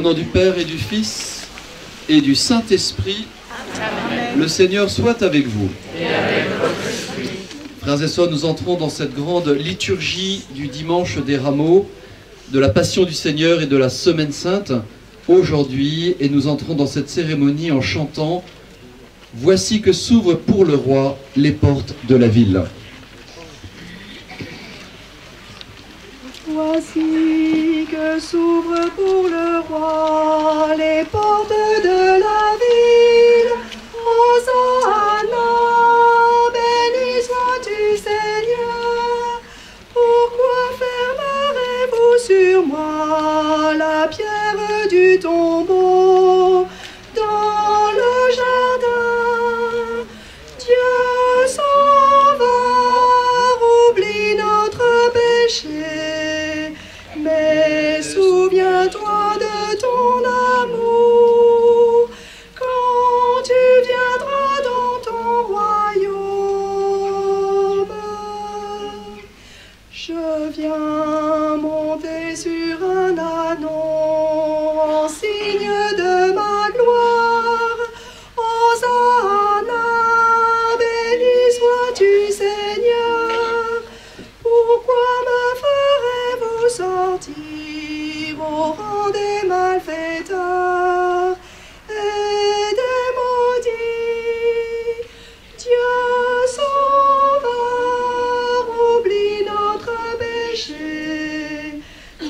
Au nom du Père et du Fils et du Saint-Esprit, le Seigneur soit avec vous. Et avec votre esprit. Frères et sœurs, nous entrons dans cette grande liturgie du dimanche des rameaux, de la Passion du Seigneur et de la Semaine Sainte aujourd'hui, et nous entrons dans cette cérémonie en chantant « Voici que s'ouvrent pour le roi les portes de la ville ». Voici que s'ouvrent pour le roi les portes de la ville. Hosanna, béni sois-tu Seigneur. Pourquoi fermerez-vous sur moi la pierre du tombeau? Dans le jardin, Dieu s'en va, oublie notre péché. Mais souviens-toi de ton amour quand tu viendras dans ton royaume. Je viens monter sur un âne en signe de ma gloire. Hosanna, béni sois-tu Seigneur. Pourquoi me ferez-vous sortir au rang des malfaiteurs et des maudits? Dieu s'en va, oublie notre péché,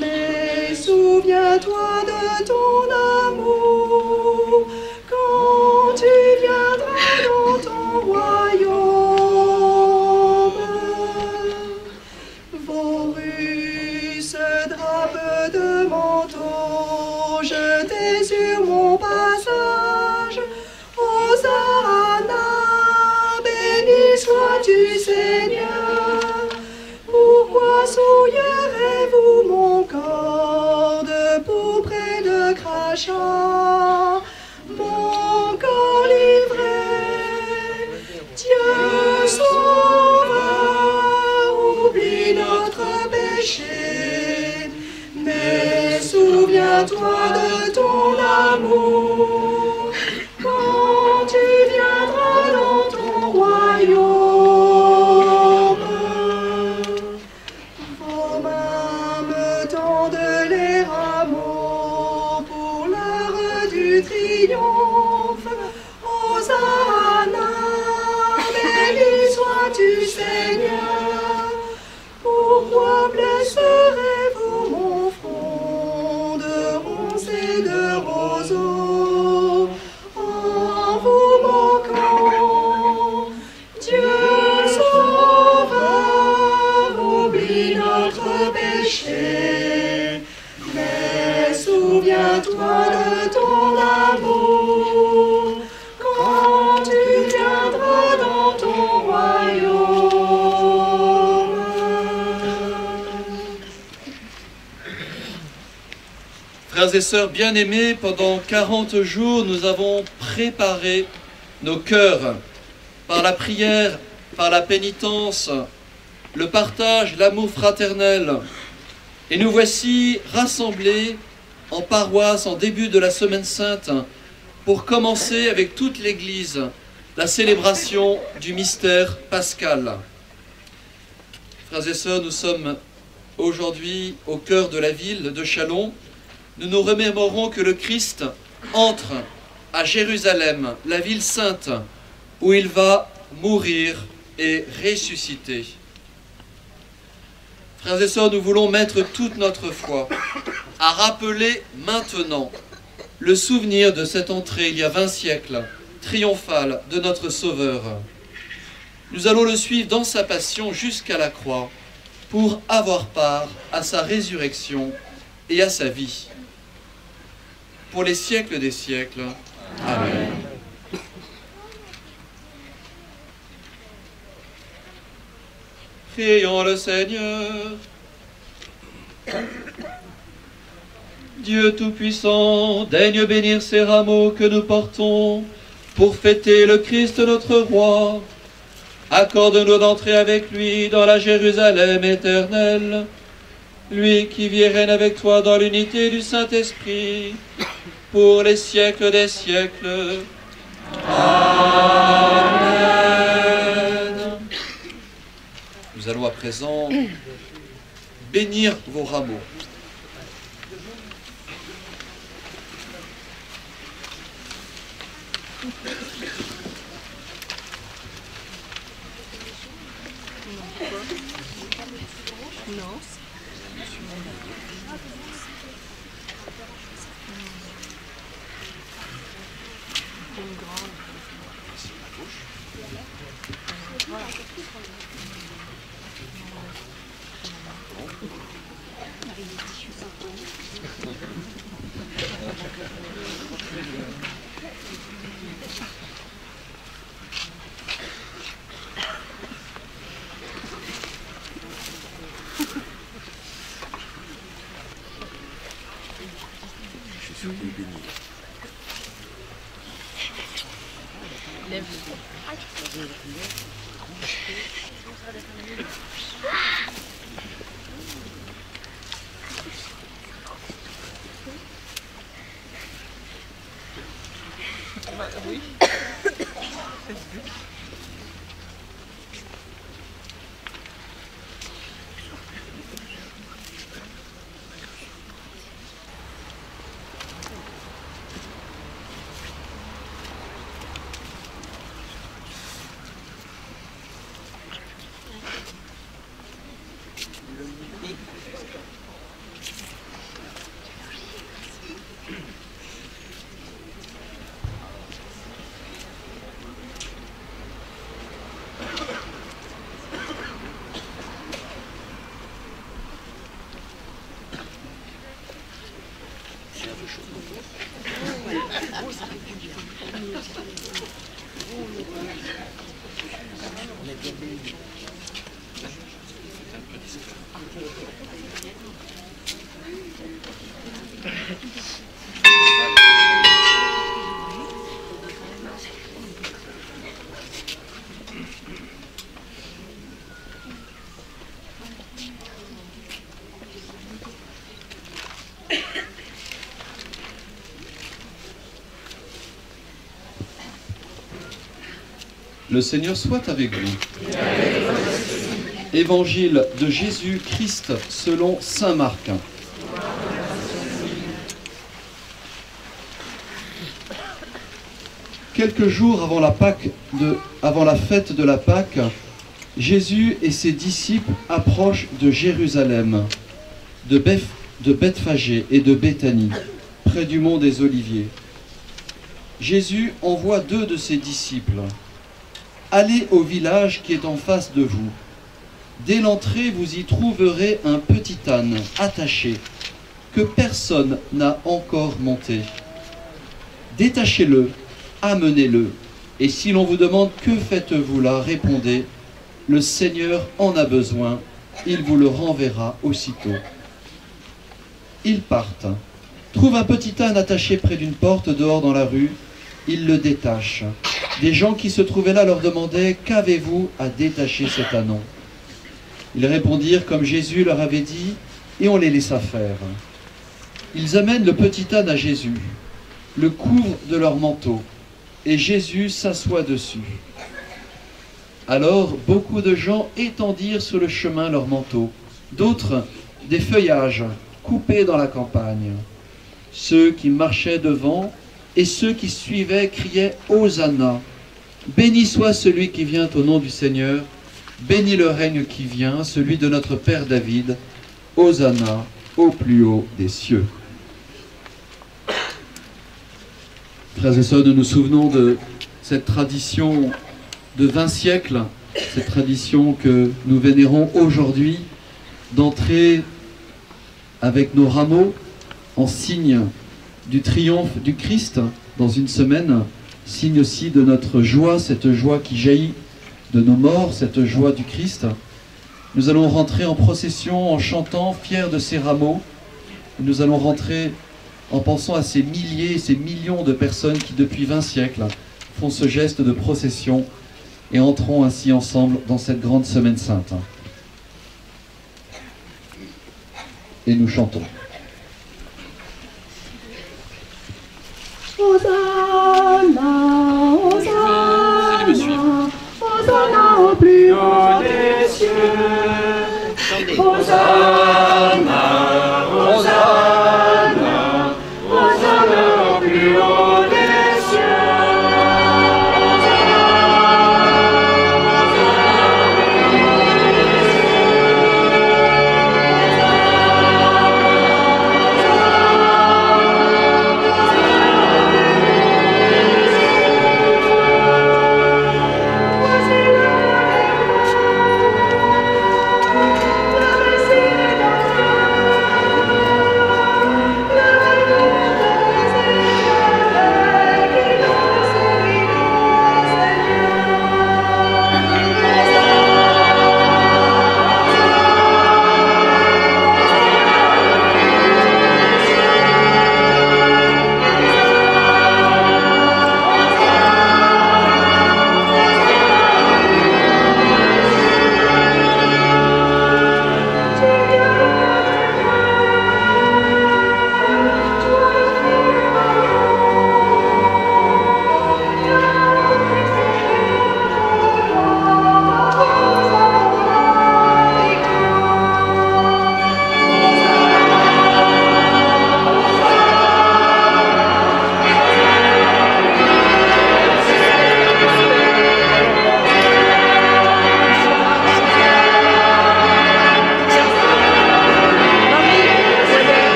mais souviens-toi de ton amour quand tu viendras dans ton royaume. Sois-tu Seigneur, pourquoi souillerez-vous mon corps de pourpre et de crachat, mon corps livré? Dieu s'en va, oublie notre péché, mais souviens-toi de ton amour quand tu viendras dans ton royaume. Blesserez-vous mon front de ronces et de roseaux en vous manquant? Dieu s'en va, oublie notre péché, mais souviens-toi de ton amour quand tu viendras dans ton royaume. Frères et sœurs bien-aimés, pendant 40 jours, nous avons préparé nos cœurs par la prière, par la pénitence, le partage, l'amour fraternel. Et nous voici rassemblés en paroisse en début de la Semaine Sainte pour commencer avec toute l'Église la célébration du mystère pascal. Frères et sœurs, nous sommes aujourd'hui au cœur de la ville de Chalon. Nous nous remémorons que le Christ entre à Jérusalem, la ville sainte, où il va mourir et ressusciter. Frères et sœurs, nous voulons mettre toute notre foi à rappeler maintenant le souvenir de cette entrée il y a 20 siècles, triomphale de notre Sauveur. Nous allons le suivre dans sa passion jusqu'à la croix pour avoir part à sa résurrection et à sa vie. Pour les siècles des siècles. Amen. Prions le Seigneur. Dieu Tout-Puissant, daigne bénir ces rameaux que nous portons pour fêter le Christ notre Roi. Accorde-nous d'entrer avec lui dans la Jérusalem éternelle, lui qui vit et règne avec toi dans l'unité du Saint-Esprit, pour les siècles des siècles. Amen. Nous allons à présent bénir vos rameaux. Le Seigneur soit avec vous. Évangile de Jésus-Christ selon saint Marc. Quelques jours avant la fête de la Pâque, Jésus et ses disciples approchent de Jérusalem, de Bethphagée et de Béthanie, près du mont des Oliviers. Jésus envoie deux de ses disciples. « Allez au village qui est en face de vous. Dès l'entrée, vous y trouverez un petit âne attaché, que personne n'a encore monté. Détachez-le, amenez-le, et si l'on vous demande « Que faites-vous là ?» répondez « Le Seigneur en a besoin, il vous le renverra aussitôt. » Ils partent, trouvent un petit âne attaché près d'une porte dehors dans la rue, ils le détachent. Des gens qui se trouvaient là leur demandaient « Qu'avez-vous à détacher cet ânon ?» Ils répondirent comme Jésus leur avait dit, et on les laissa faire. Ils amènent le petit âne à Jésus, le couvrent de leur manteau, et Jésus s'assoit dessus. Alors beaucoup de gens étendirent sur le chemin leur manteau, d'autres des feuillages coupés dans la campagne. Ceux qui marchaient devant et ceux qui suivaient criaient « Hosanna ! Béni soit celui qui vient au nom du Seigneur, béni le règne qui vient, celui de notre Père David, Hosanna au plus haut des cieux. » Frères et sœurs, nous nous souvenons de cette tradition de 20 siècles, cette tradition que nous vénérons aujourd'hui, d'entrer avec nos rameaux en signe du triomphe du Christ dans une semaine, signe aussi de notre joie, cette joie qui jaillit de nos morts, cette joie du Christ. Nous allons rentrer en procession, en chantant, fiers de ces rameaux. Nous allons rentrer en pensant à ces milliers, ces millions de personnes qui, depuis 20 siècles, font ce geste de procession et entrons ainsi ensemble dans cette grande semaine sainte. et nous chantons. Hosanna, Hosanna, Hosanna au plus haut des cieux. Hosanna, Hosanna, Hosanna au plus haut des cieux.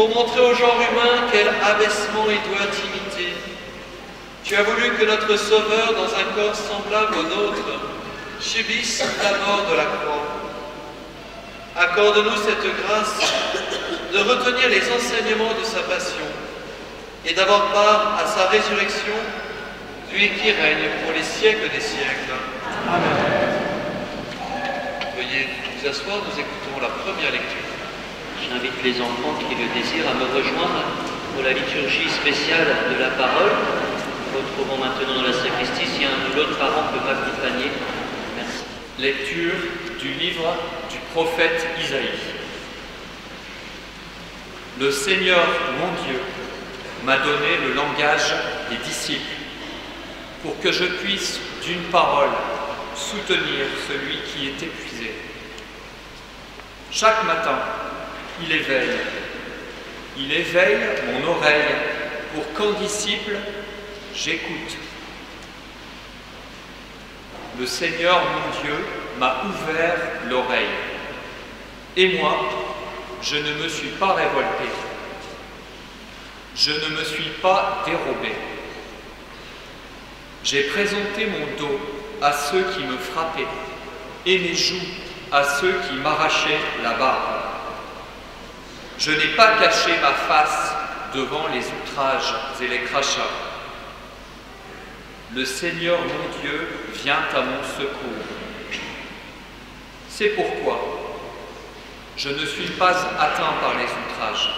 pour montrer au genre humain quel abaissement et toi dignité. Tu as voulu que notre Sauveur, dans un corps semblable au nôtre, subisse la mort de la croix. Accorde-nous cette grâce de retenir les enseignements de sa passion et d'avoir part à sa résurrection, lui qui règne pour les siècles des siècles. Amen. Veuillez vous asseoir, nous écoutons la première lecture. J'invite les enfants qui le désirent à me rejoindre pour la liturgie spéciale de la parole. Nous retrouvons maintenant dans la sacristie si un ou l'autre parent peut m'accompagner. Merci. Lecture du livre du prophète Isaïe. Le Seigneur, mon Dieu, m'a donné le langage des disciples pour que je puisse d'une parole soutenir celui qui est épuisé. Chaque matin, il éveille mon oreille pour qu'en disciple, j'écoute. Le Seigneur, mon Dieu, m'a ouvert l'oreille. Et moi, je ne me suis pas révolté. Je ne me suis pas dérobé. J'ai présenté mon dos à ceux qui me frappaient et mes joues à ceux qui m'arrachaient la barbe. Je n'ai pas caché ma face devant les outrages et les crachats. Le Seigneur mon Dieu vient à mon secours. C'est pourquoi je ne suis pas atteint par les outrages.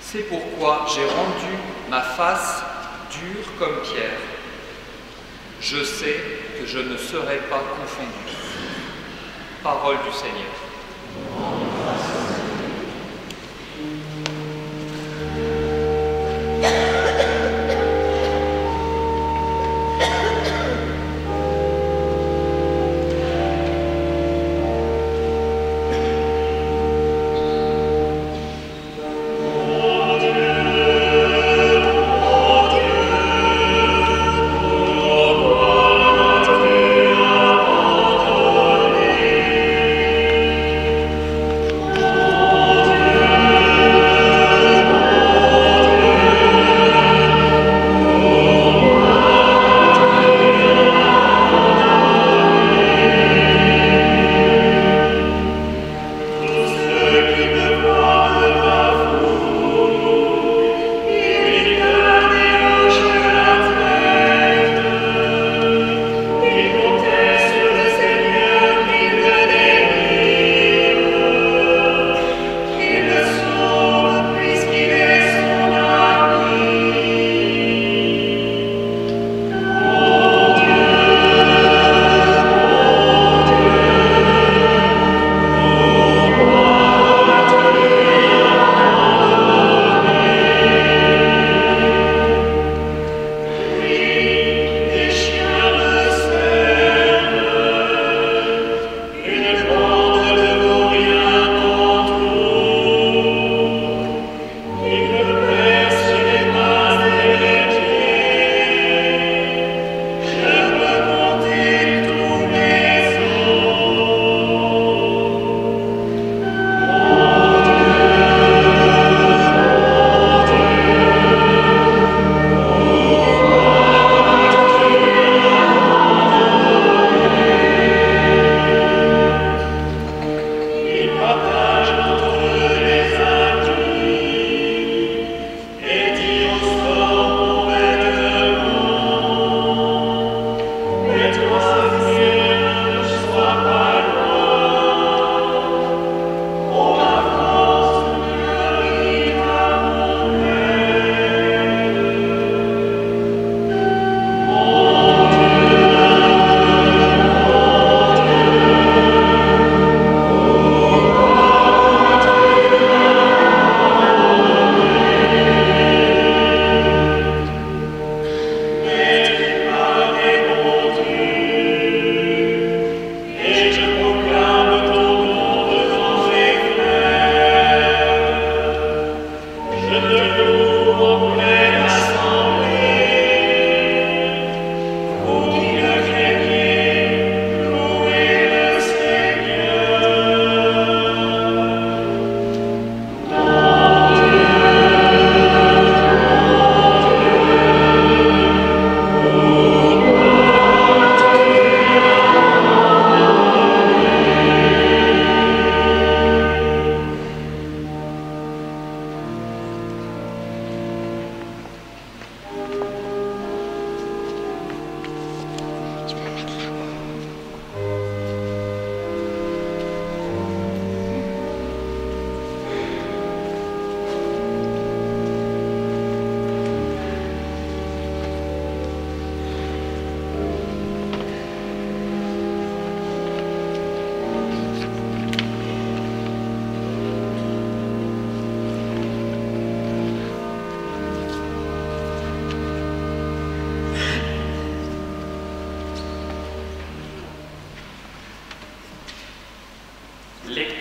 C'est pourquoi j'ai rendu ma face dure comme pierre. Je sais que je ne serai pas confondu. Parole du Seigneur.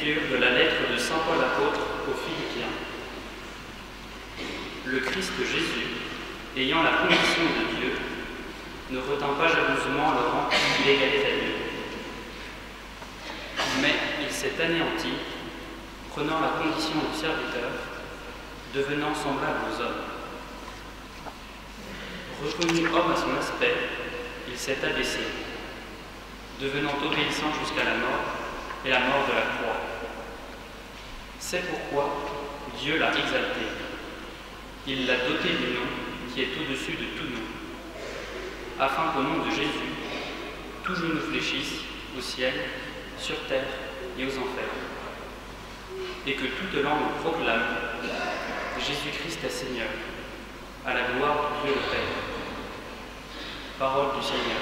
lecture de la lettre de Saint Paul apôtre aux Philippiens. Le Christ Jésus, ayant la condition de Dieu, ne retint pas jalousement le rang qu'il égalait à Dieu. Mais il s'est anéanti, prenant la condition de serviteur, devenant semblable aux hommes. Reconnu homme à son aspect, il s'est abaissé, devenant obéissant jusqu'à la mort et la mort de la croix. C'est pourquoi Dieu l'a exalté. Il l'a doté du nom qui est au-dessus de tout nom, afin qu'au nom de Jésus, tout genou fléchisse au ciel, sur terre et aux enfers, et que toute langue proclame Jésus-Christ est Seigneur, à la gloire de Dieu le Père. Parole du Seigneur.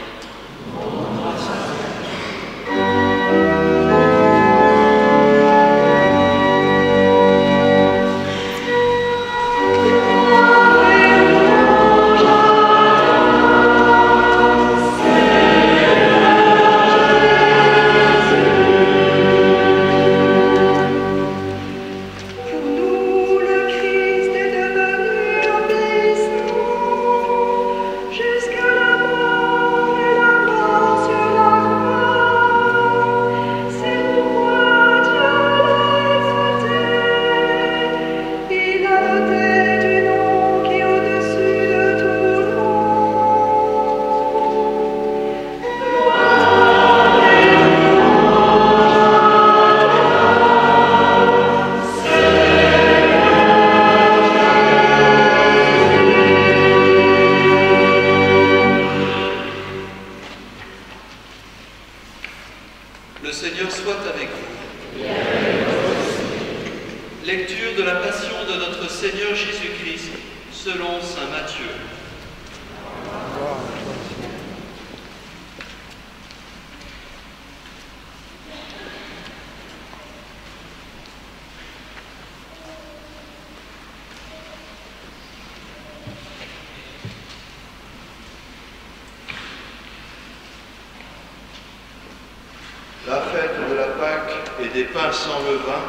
La fête de la Pâque et des pains sans levain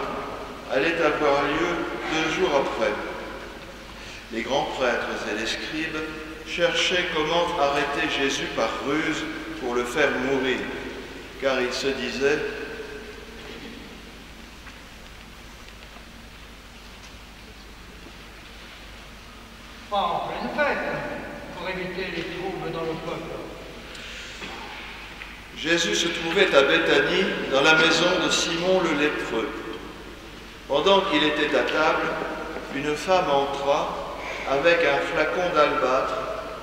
allait avoir lieu 2 jours après. Les grands prêtres et les scribes cherchaient comment arrêter Jésus par ruse pour le faire mourir, car ils se disaient « Pas en pleine fête, pour éviter les troubles dans le peuple. » Jésus se trouvait à Béthanie, dans la maison de Simon le lépreux. Pendant qu'il était à table, une femme entra avec un flacon d'albâtre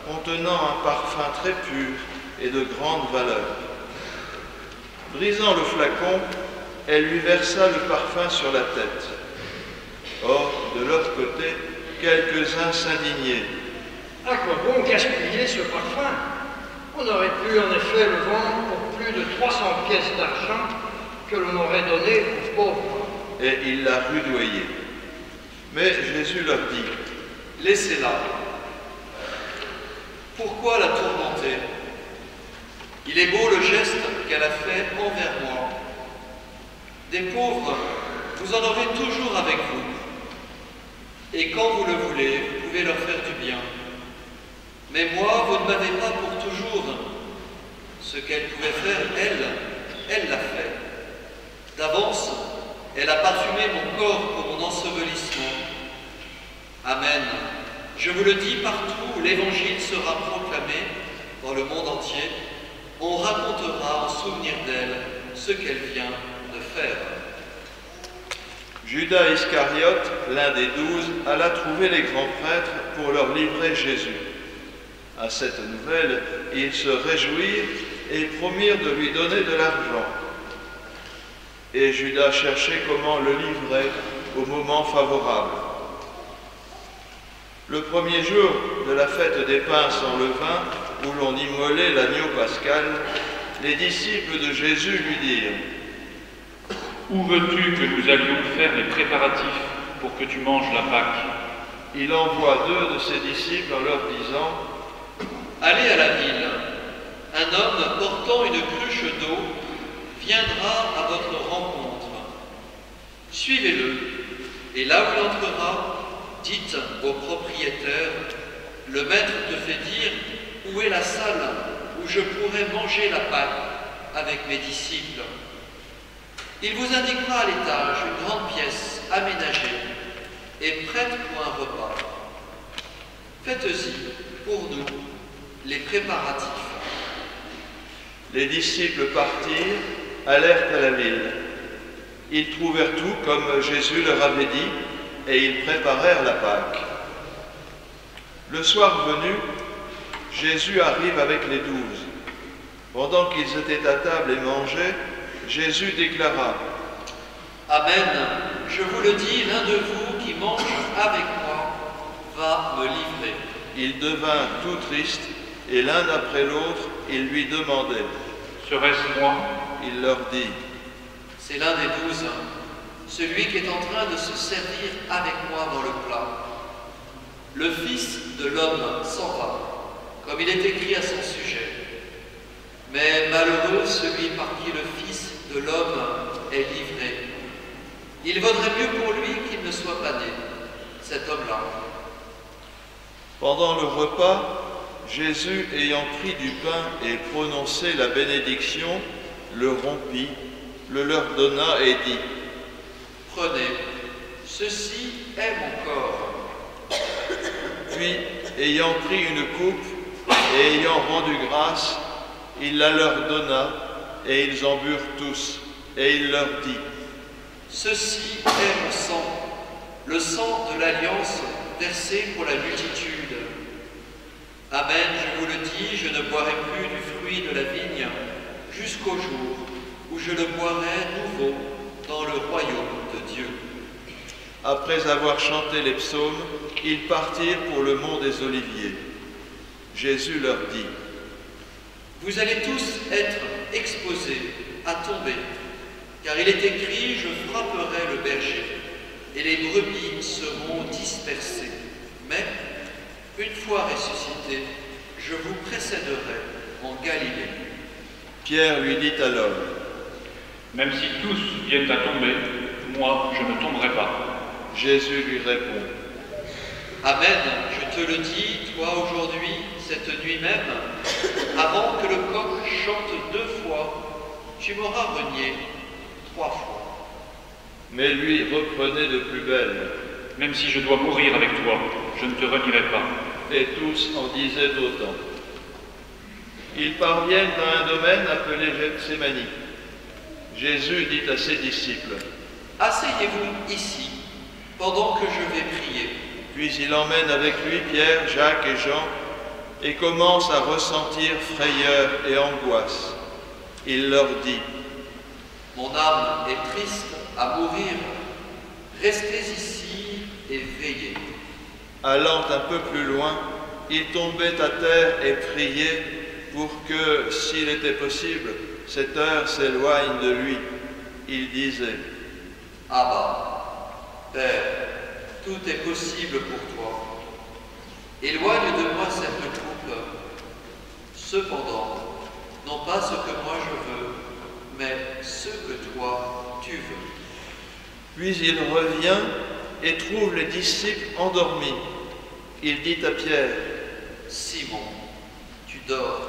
contenant un parfum très pur et de grande valeur. Brisant le flacon, elle lui versa le parfum sur la tête. Or, de l'autre côté, quelques-uns s'indignaient. « À quoi bon gaspiller ce parfum ? On aurait pu en effet le vendre pour plus de 300 pièces d'argent que l'on aurait donné aux pauvres. » Et il l'a rudoyé. Mais Jésus leur dit : « Laissez-la. Pourquoi la tourmenter ? Il est beau le geste qu'elle a fait envers moi. Des pauvres, vous en aurez toujours avec vous. Et quand vous le voulez, vous pouvez leur faire du bien. Mais moi, vous ne m'avez pas pour toujours. Ce qu'elle pouvait faire, elle l'a fait. D'avance, elle a parfumé mon corps pour mon ensevelissement. Amen. Je vous le dis, partout où l'Évangile sera proclamé, dans le monde entier, on racontera en souvenir d'elle ce qu'elle vient de faire. » Judas Iscariote, l'un des 12, alla trouver les grands prêtres pour leur livrer Jésus. À cette nouvelle, ils se réjouirent et promirent de lui donner de l'argent. Et Judas cherchait comment le livrer au moment favorable. Le premier jour de la fête des pains sans levain, où l'on immolait l'agneau pascal, les disciples de Jésus lui dirent : « Où veux-tu que nous allions faire les préparatifs pour que tu manges la Pâque ? » Il envoie 2 de ses disciples en leur disant : « Allez à la ville. Un homme portant une cruche d'eau viendra à votre rencontre. Suivez-le, et là où il entrera, dites au propriétaire, le maître te fait dire où est la salle où je pourrais manger la Pâque avec mes disciples. Il vous indiquera à l'étage une grande pièce aménagée et prête pour un repas. Faites-y pour nous les préparatifs. Les disciples partirent, allèrent à la ville. Ils trouvèrent tout comme Jésus leur avait dit, et ils préparèrent la Pâque. Le soir venu, Jésus arrive avec les 12. Pendant qu'ils étaient à table et mangeaient, Jésus déclara, « Amen, je vous le dis, l'un de vous qui mange avec moi va me livrer. » Ils devinrent tout tristes, et l'un après l'autre, ils lui demandaient, « Serait-ce moi ?» Il leur dit, « C'est l'un des 12. Celui qui est en train de se servir avec moi dans le plat. Le Fils de l'homme s'en va, comme il est écrit à son sujet. Mais malheureux celui par qui le Fils de l'homme est livré. Il vaudrait mieux pour lui qu'il ne soit pas né, cet homme-là. » Pendant le repas, Jésus, ayant pris du pain et prononcé la bénédiction, le rompit, le leur donna et dit, « Prenez, ceci est mon corps. » Puis, ayant pris une coupe et ayant rendu grâce, il la leur donna, et ils en burent tous. Et il leur dit, « Ceci est mon sang, le sang de l'alliance versé pour la multitude. Amen, je vous le dis, je ne boirai plus du fruit de la vigne jusqu'au jour où je le boirai nouveau dans le royaume de Dieu. » Après avoir chanté les psaumes, ils partirent pour le mont des Oliviers. Jésus leur dit, « Vous allez tous être exposés à tomber, car il est écrit, je frapperai le berger, et les brebis seront dispersées. Mais, une fois ressuscité, je vous précéderai en Galilée. » Pierre lui dit alors, « Même si tous viennent à tomber, moi je ne tomberai pas. » Jésus lui répond, « Amen, je te le dis, toi aujourd'hui, cette nuit même, avant que le coq chante 2 fois, tu m'auras renié 3 fois. » Mais lui reprenait de plus belle, « Même si je dois mourir avec toi, je ne te renierai pas. » Et tous en disaient d'autant. Ils parviennent à un domaine appelé Gethsémani. Jésus dit à ses disciples, « Asseyez-vous ici, pendant que je vais prier. » Puis il emmène avec lui Pierre, Jacques et Jean, et commence à ressentir frayeur et angoisse. Il leur dit, « Mon âme est triste à mourir, restez ici et veillez. » Allant un peu plus loin, il tombait à terre et priait pour que, s'il était possible, cette heure s'éloigne de lui. Il disait, « Abba, Père, tout est possible pour toi. Éloigne de moi cette coupe. Cependant, non pas ce que moi je veux, mais ce que toi tu veux. » Puis il revient et trouve les disciples endormis. Il dit à Pierre, « Simon, tu dors.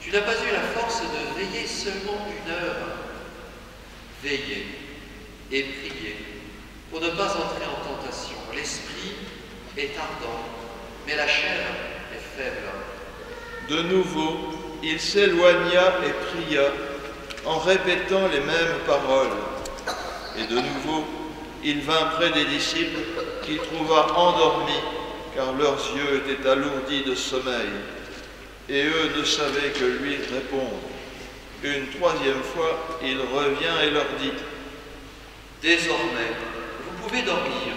Tu n'as pas eu la force de veiller seulement 1 heure. Veillez et priez pour ne pas entrer en tentation. L'esprit est ardent, mais la chair est faible. » De nouveau, il s'éloigna et pria en répétant les mêmes paroles. Et de nouveau, il vint près des disciples qu'il trouva endormis, car leurs yeux étaient alourdis de sommeil. Et eux ne savaient que lui répondre. Une 3e fois, il revient et leur dit, « Désormais, vous pouvez dormir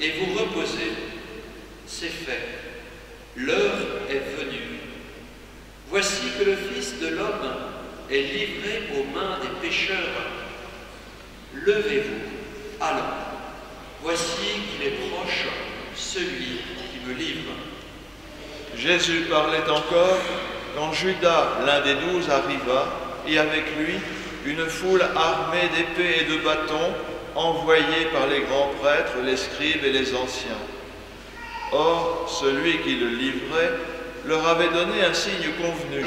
et vous reposer. C'est fait, l'heure est venue. Voici que le Fils de l'homme est livré aux mains des pécheurs. Levez-vous, allons. Voici qu'il est proche, celui qui me livre. » Jésus parlait encore quand Judas, l'un des 12, arriva, et avec lui une foule armée d'épées et de bâtons envoyé par les grands prêtres, les scribes et les anciens. Or, celui qui le livrait leur avait donné un signe convenu.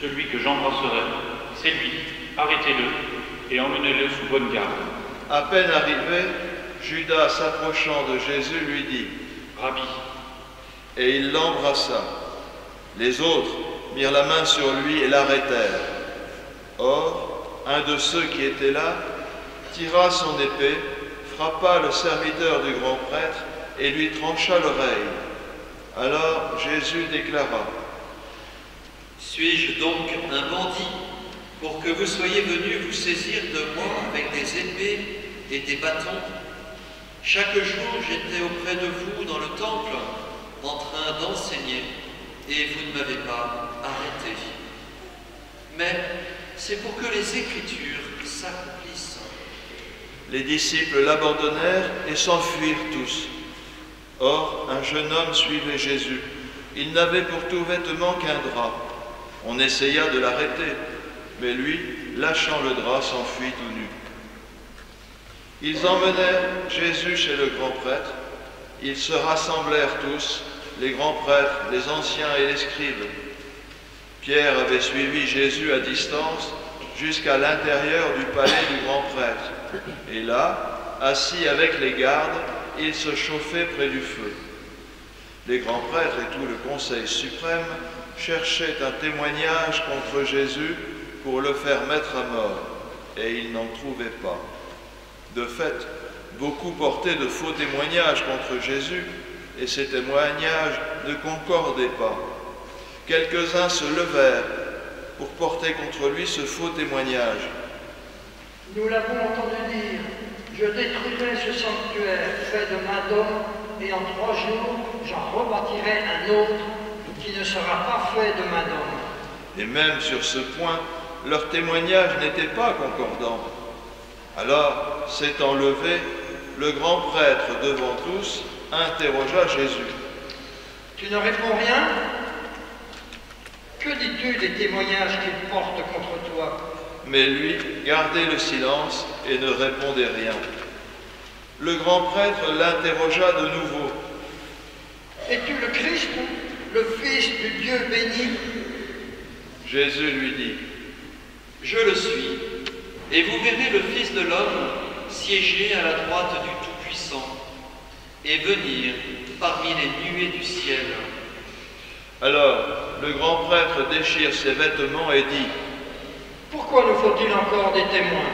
Celui que j'embrasserai, c'est lui, arrêtez-le et emmenez-le sous bonne garde. À peine arrivé, Judas, s'approchant de Jésus, lui dit « Rabbi ». Et il l'embrassa. Les autres mirent la main sur lui et l'arrêtèrent. Or, un de ceux qui étaient là tira son épée, frappa le serviteur du grand prêtre et lui trancha l'oreille. Alors Jésus déclara « Suis-je donc un bandit pour que vous soyez venus vous saisir de moi avec des épées et des bâtons ? Chaque jour, j'étais auprès de vous dans le temple, en train d'enseigner, et vous ne m'avez pas arrêté. Mais c'est pour que les Écritures s'accomplissent. » Les disciples l'abandonnèrent et s'enfuirent tous. Or, un jeune homme suivait Jésus. Il n'avait pour tout vêtement qu'un drap. On essaya de l'arrêter, mais lui, lâchant le drap, s'enfuit tout nu. Ils emmenèrent Jésus chez le grand prêtre. Ils se rassemblèrent tous, les grands prêtres, les anciens et les scribes. Pierre avait suivi Jésus à distance jusqu'à l'intérieur du palais du grand prêtre. Et là, assis avec les gardes, il se chauffait près du feu. Les grands prêtres et tout le conseil suprême cherchaient un témoignage contre Jésus pour le faire mettre à mort, et ils n'en trouvaient pas. De fait, beaucoup portaient de faux témoignages contre Jésus, et ces témoignages ne concordaient pas. Quelques-uns se levèrent pour porter contre lui ce faux témoignage. Nous l'avons entendu dire, je détruirai ce sanctuaire fait de main d'homme, et en 3 jours, j'en rebâtirai un autre qui ne sera pas fait de main d'homme. Et même sur ce point, leur témoignage n'était pas concordant. Alors, s'étant levé, le grand prêtre, devant tous, interrogea Jésus. « Tu ne réponds rien? Que dis-tu des témoignages qu'ils portent contre toi ?» Mais lui gardait le silence et ne répondait rien. Le grand prêtre l'interrogea de nouveau. « Es-tu le Christ, le Fils du Dieu béni ?» Jésus lui dit. « Je le suis. Et vous verrez le Fils de l'homme siéger à la droite du Tout-Puissant et venir parmi les nuées du ciel. » Alors, le grand prêtre déchire ses vêtements et dit : « Pourquoi nous faut-il encore des témoins ?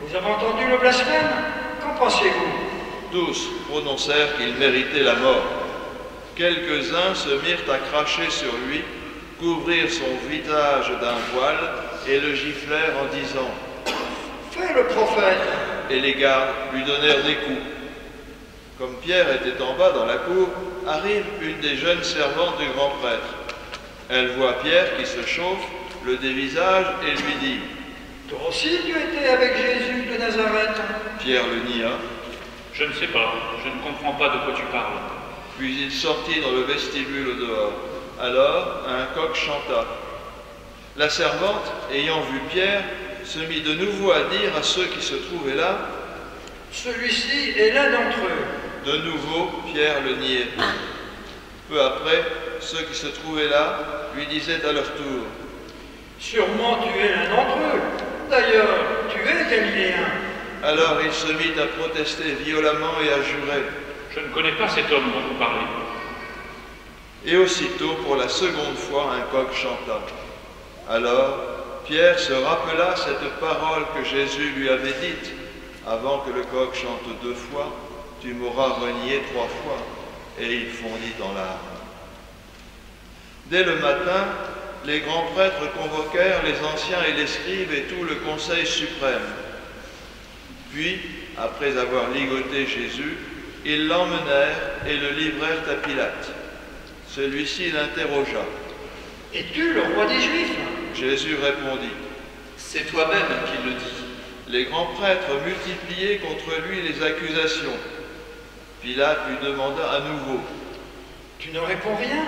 Vous avez entendu le blasphème ? Qu'en pensez-vous ? » Tous prononcèrent qu'il méritait la mort. Quelques-uns se mirent à cracher sur lui, couvrirent son visage d'un voile et le giflèrent en disant : « Fais le prophète ! » Et les gardes lui donnèrent des coups. Comme Pierre était en bas dans la cour, arrive une des jeunes servantes du grand prêtre. Elle voit Pierre qui se chauffe, le dévisage et lui dit : « Toi aussi tu étais avec Jésus de Nazareth ? » Pierre le nia. « Je ne sais pas, je ne comprends pas de quoi tu parles. » Puis il sortit dans le vestibule au dehors. Alors un coq chanta. La servante, ayant vu Pierre, se mit de nouveau à dire à ceux qui se trouvaient là : « Celui-ci est l'un d'entre eux. » De nouveau, Pierre le niait. Peu après, ceux qui se trouvaient là lui disaient à leur tour : « Sûrement tu es l'un d'entre eux. D'ailleurs, tu es Galiléen. » Alors il se mit à protester violemment et à jurer : « Je ne connais pas cet homme dont vous parlez. » Et aussitôt, pour la seconde fois, un coq chanta. Alors, Pierre se rappela cette parole que Jésus lui avait dite : « Avant que le coq chante 2 fois, tu m'auras renié 3 fois. » Et il fondit en larmes. Dès le matin, les grands prêtres convoquèrent les anciens et les scribes et tout le conseil suprême. Puis, après avoir ligoté Jésus, ils l'emmenèrent et le livrèrent à Pilate. Celui-ci l'interrogea. « Es-tu le roi des Juifs ?» Jésus répondit : « C'est toi-même qui le dis. » Les grands prêtres multipliaient contre lui les accusations. Pilate lui demanda à nouveau : « Tu ne réponds rien ?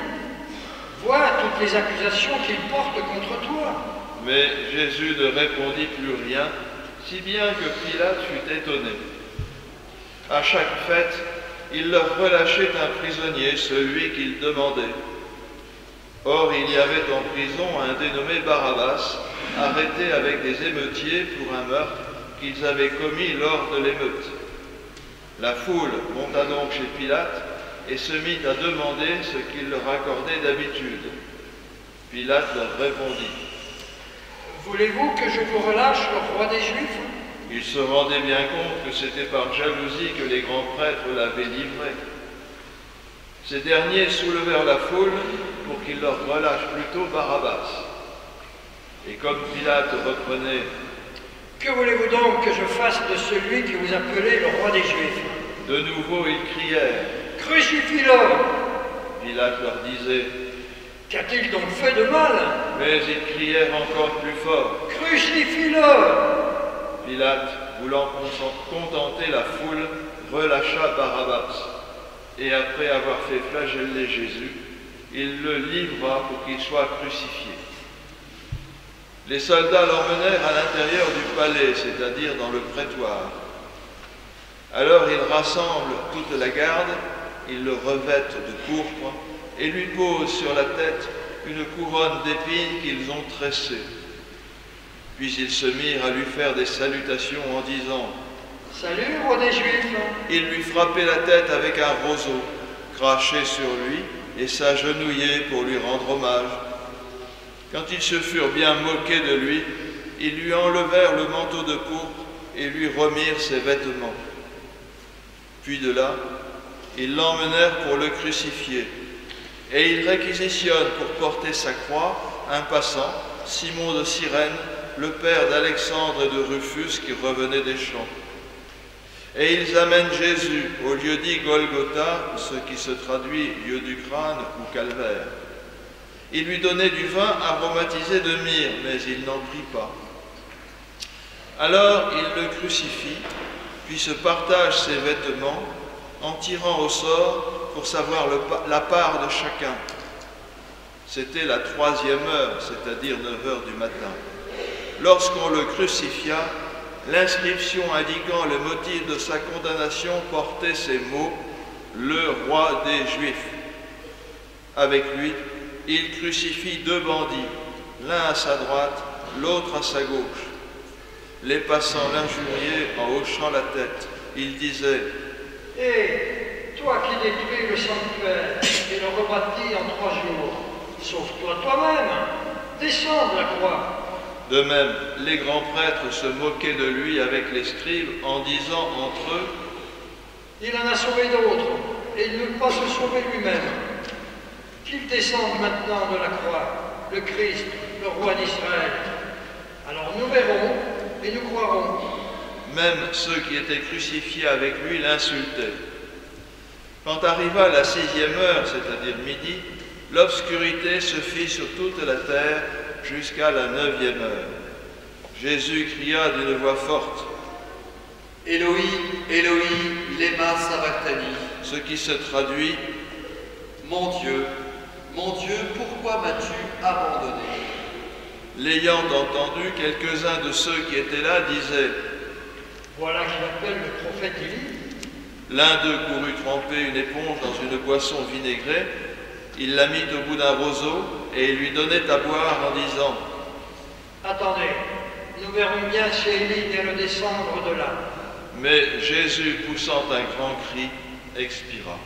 Vois toutes les accusations qu'ils portent contre toi. » Mais Jésus ne répondit plus rien, si bien que Pilate fut étonné. À chaque fête, il leur relâchait un prisonnier, celui qu'ils demandaient. Or, il y avait en prison un dénommé Barabbas, arrêté avec des émeutiers pour un meurtre qu'ils avaient commis lors de l'émeute. La foule monta donc chez Pilate et se mit à demander ce qu'il leur accordait d'habitude. Pilate leur répondit : « Voulez-vous que je vous relâche le roi des Juifs ? » Ils se rendaient bien compte que c'était par jalousie que les grands prêtres l'avaient livré. Ces derniers soulevèrent la foule pour qu'il leur relâche plutôt Barabbas. Et comme Pilate reprenait : « Que voulez-vous donc que je fasse de celui que vous appelez le roi des Juifs ?» De nouveau ils crièrent : « Crucifie-le » Pilate leur disait : « Qu'a-t-il donc fait de mal ?» Mais ils crièrent encore plus fort : « Crucifie-le » Pilate, voulant contenter la foule, relâcha Barabbas. Et après avoir fait flageller Jésus, il le livra pour qu'il soit crucifié. Les soldats l'emmenèrent à l'intérieur du palais, c'est-à-dire dans le prétoire. Alors ils rassemblent toute la garde, ils le revêtent de pourpre et lui posent sur la tête une couronne d'épines qu'ils ont tressée. Puis ils se mirent à lui faire des salutations en disant : « Salut, roi des Juifs !» Ils lui frappaient la tête avec un roseau, crachaient sur lui et s'agenouillaient pour lui rendre hommage. Quand ils se furent bien moqués de lui, ils lui enlevèrent le manteau de pourpre et lui remirent ses vêtements. Puis de là, ils l'emmenèrent pour le crucifier. Et ils réquisitionnent pour porter sa croix un passant, Simon de Cyrène, le père d'Alexandre et de Rufus qui revenait des champs. Et ils amènent Jésus au lieu dit Golgotha, ce qui se traduit « lieu du crâne » ou « calvaire ». Ils lui donnaient du vin aromatisé de myrrhe, mais il n'en prit pas. Alors ils le crucifient, puis se partagent ses vêtements, en tirant au sort pour savoir la part de chacun. C'était la 3e heure, c'est-à-dire 9h du matin. Lorsqu'on le crucifia, l'inscription indiquant le motif de sa condamnation portait ces mots : « Le roi des Juifs ». Avec lui, il crucifie 2 bandits, l'un à sa droite, l'autre à sa gauche. Les passants l'injuriaient en hochant la tête. Ils disaient : « Hé, toi qui détruis le sanctuaire et le rebâtis en 3 jours, sauve-toi toi-même, descends de la croix. » De même, les grands prêtres se moquaient de lui avec les scribes en disant entre eux : « Il en a sauvé d'autres et il ne peut pas se sauver lui-même. Qu'il descende maintenant de la croix, le Christ, le roi d'Israël. Alors nous verrons et nous croirons. » Même ceux qui étaient crucifiés avec lui l'insultaient. Quand arriva la 6e heure, c'est-à-dire midi, l'obscurité se fit sur toute la terre jusqu'à la 9e heure. Jésus cria d'une voix forte : « Éloï, Éloï, lema sabachthani » ce qui se traduit : « mon Dieu, pourquoi m'as-tu abandonné ?» L'ayant entendu, quelques-uns de ceux qui étaient là disaient : « Voilà qui appelle le prophète Élie. » L'un d'eux courut tremper une éponge dans une boisson vinaigrée, il la mit au bout d'un roseau et il lui donnait à boire en disant : « Attendez, nous verrons bien si Élie vient le descendre de là. » Mais Jésus, poussant un grand cri, expira.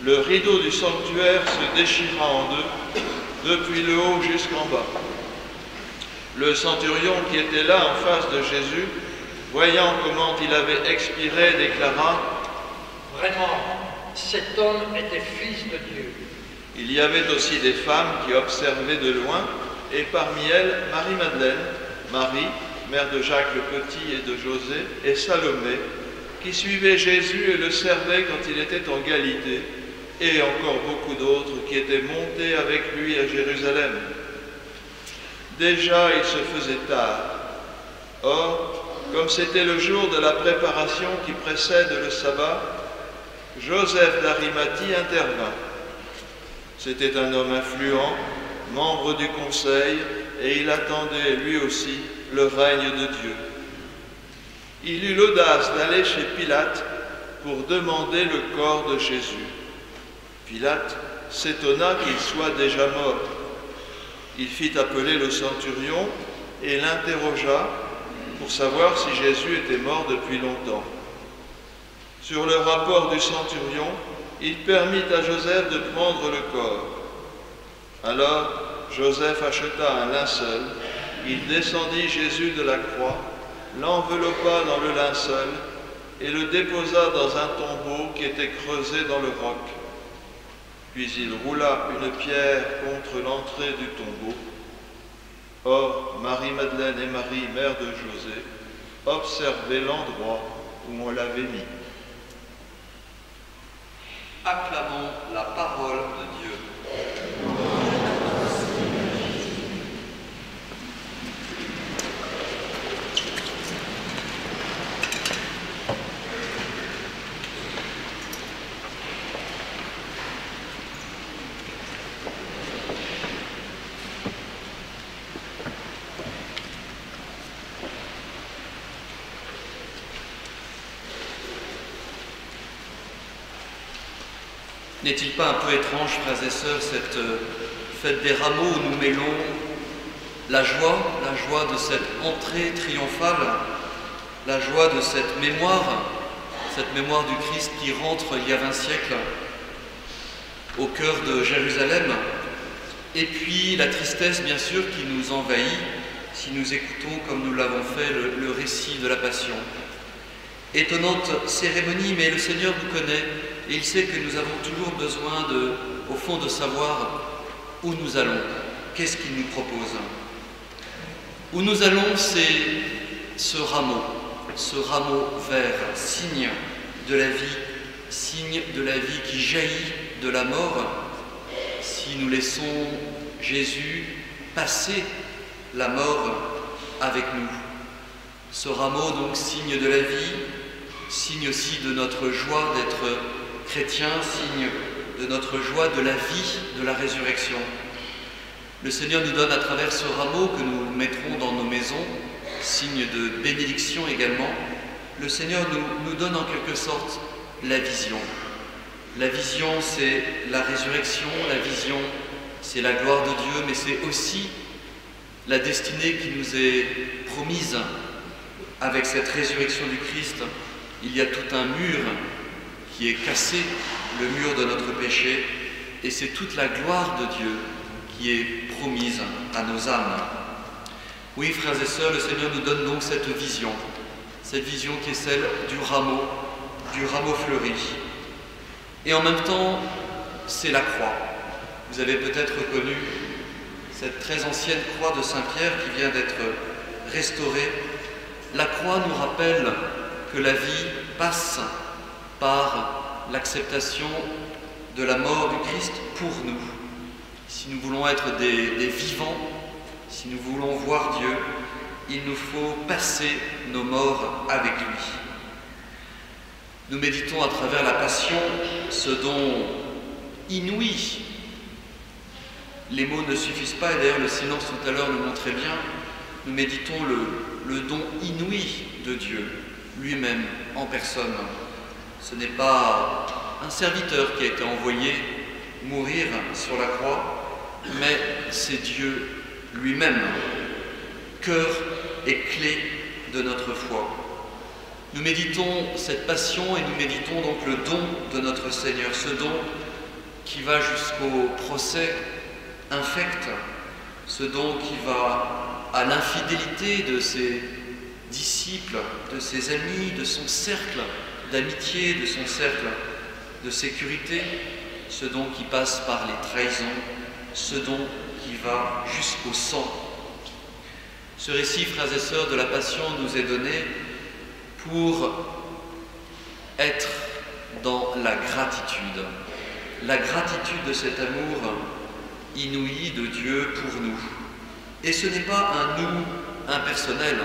Le rideau du sanctuaire se déchira en 2, depuis le haut jusqu'en bas. Le centurion qui était là en face de Jésus voyant comment il avait expiré, déclara: « Vraiment, cet homme était fils de Dieu. » Il y avait aussi des femmes qui observaient de loin, et parmi elles Marie-Madeleine, Marie, mère de Jacques le Petit et de José, et Salomé, qui suivaient Jésus et le servaient quand il était en Galilée, et encore beaucoup d'autres qui étaient montés avec lui à Jérusalem. Déjà, il se faisait tard. Or, comme c'était le jour de la préparation qui précède le sabbat, Joseph d'Arimathie intervint. C'était un homme influent, membre du conseil, et il attendait lui aussi le règne de Dieu. Il eut l'audace d'aller chez Pilate pour demander le corps de Jésus. Pilate s'étonna qu'il soit déjà mort. Il fit appeler le centurion et l'interrogea pour savoir si Jésus était mort depuis longtemps. Sur le rapport du centurion, il permit à Joseph de prendre le corps. Alors, Joseph acheta un linceul, il descendit Jésus de la croix, l'enveloppa dans le linceul et le déposa dans un tombeau qui était creusé dans le roc. Puis il roula une pierre contre l'entrée du tombeau. Or, Marie-Madeleine et Marie, mère de José, observaient l'endroit où on l'avait mis. Acclamons la parole de Dieu. N'est-il pas un peu étrange, frères et sœurs, cette fête des rameaux où nous mêlons la joie de cette entrée triomphale, la joie de cette mémoire du Christ qui rentre il y a 20 siècles au cœur de Jérusalem, et puis la tristesse, bien sûr, qui nous envahit si nous écoutons, comme nous l'avons fait, le récit de la Passion. Étonnante cérémonie, mais le Seigneur nous connaît. Et il sait que nous avons toujours besoin, au fond, de savoir où nous allons, qu'est-ce qu'il nous propose. Où nous allons, c'est ce rameau vert, signe de la vie, qui jaillit de la mort. Si nous laissons Jésus passer la mort avec nous, ce rameau, donc, signe de la vie, signe aussi de notre joie d'être chrétien, signe de notre joie de la vie, de la résurrection. Le Seigneur nous donne à travers ce rameau que nous mettrons dans nos maisons, signe de bénédiction également, le Seigneur nous donne en quelque sorte la vision. La vision, c'est la résurrection, la vision, c'est la gloire de Dieu, mais c'est aussi la destinée qui nous est promise avec cette résurrection du Christ. Il y a tout un mur qui est cassé, le mur de notre péché, et c'est toute la gloire de Dieu qui est promise à nos âmes. Oui, frères et sœurs, le Seigneur nous donne donc cette vision qui est celle du rameau fleuri. Et en même temps, c'est la croix. Vous avez peut-être reconnu cette très ancienne croix de Saint Pierre qui vient d'être restaurée. La croix nous rappelle que la vie passe par l'acceptation de la mort du Christ pour nous. Si nous voulons être des vivants, si nous voulons voir Dieu, il nous faut passer nos morts avec lui. Nous méditons à travers la Passion ce don inouï. Les mots ne suffisent pas, et d'ailleurs le silence tout à l'heure le montrait bien. Nous méditons le don inouï de Dieu, lui-même en personne. Ce n'est pas un serviteur qui a été envoyé mourir sur la croix, mais c'est Dieu lui-même, cœur et clé de notre foi. Nous méditons cette passion et nous méditons donc le don de notre Seigneur, ce don qui va jusqu'au procès infect, ce don qui va à l'infidélité de ses disciples, de ses amis, de son cercle d'amitié, de son cercle de sécurité, ce don qui passe par les trahisons, ce don qui va jusqu'au sang. Ce récit, frères et sœurs, de la Passion nous est donné pour être dans la gratitude. La gratitude de cet amour inouï de Dieu pour nous. Et ce n'est pas un nous impersonnel,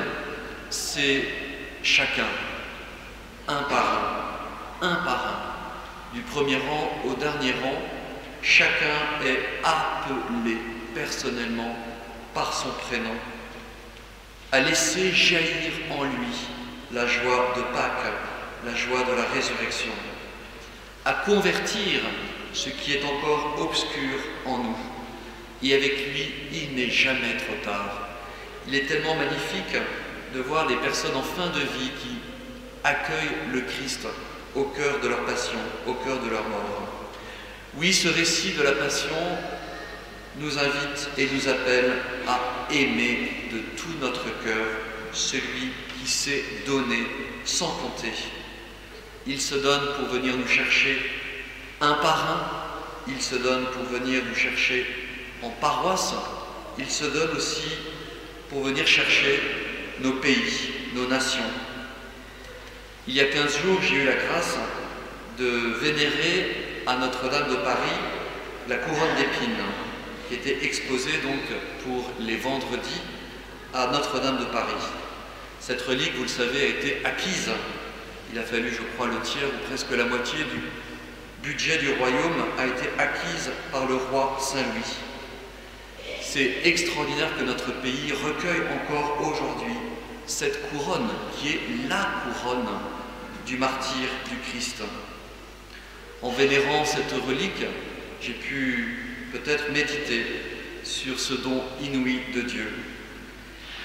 c'est chacun, un par un, du premier rang au dernier rang, chacun est appelé personnellement par son prénom à laisser jaillir en lui la joie de Pâques, la joie de la résurrection, à convertir ce qui est encore obscur en nous. Et avec lui, il n'est jamais trop tard. Il est tellement magnifique de voir les personnes en fin de vie qui accueillent le Christ au cœur de leur passion, au cœur de leur mort. Oui, ce récit de la Passion nous invite et nous appelle à aimer de tout notre cœur celui qui s'est donné sans compter. Il se donne pour venir nous chercher un par un, il se donne pour venir nous chercher en paroisse, il se donne aussi pour venir chercher nos pays, nos nations. Il y a 15 jours, j'ai eu la grâce de vénérer à Notre-Dame de Paris la couronne d'épines qui était exposée donc pour les vendredis à Notre-Dame de Paris. Cette relique, vous le savez, a été acquise. Il a fallu, je crois, le tiers ou presque la moitié du budget du royaume a été acquise par le roi Saint-Louis. C'est extraordinaire que notre pays recueille encore aujourd'hui cette couronne qui est la couronne du martyr du Christ. En vénérant cette relique, j'ai pu peut-être méditer sur ce don inouï de Dieu.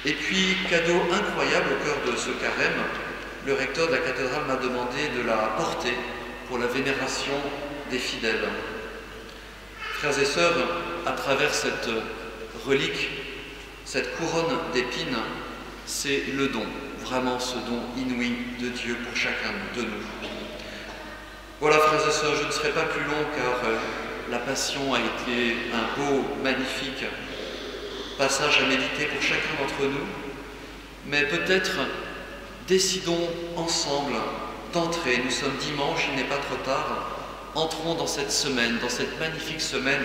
Et puis, cadeau incroyable au cœur de ce carême, le recteur de la cathédrale m'a demandé de la porter pour la vénération des fidèles. Frères et sœurs, à travers cette relique, cette couronne d'épines, c'est le don, vraiment ce don inouï de Dieu pour chacun de nous. Voilà, frères et sœurs, je ne serai pas plus long car la Passion a été un beau, magnifique passage à méditer pour chacun d'entre nous, mais peut-être décidons ensemble d'entrer. Nous sommes dimanche, il n'est pas trop tard. Entrons dans cette semaine, dans cette magnifique semaine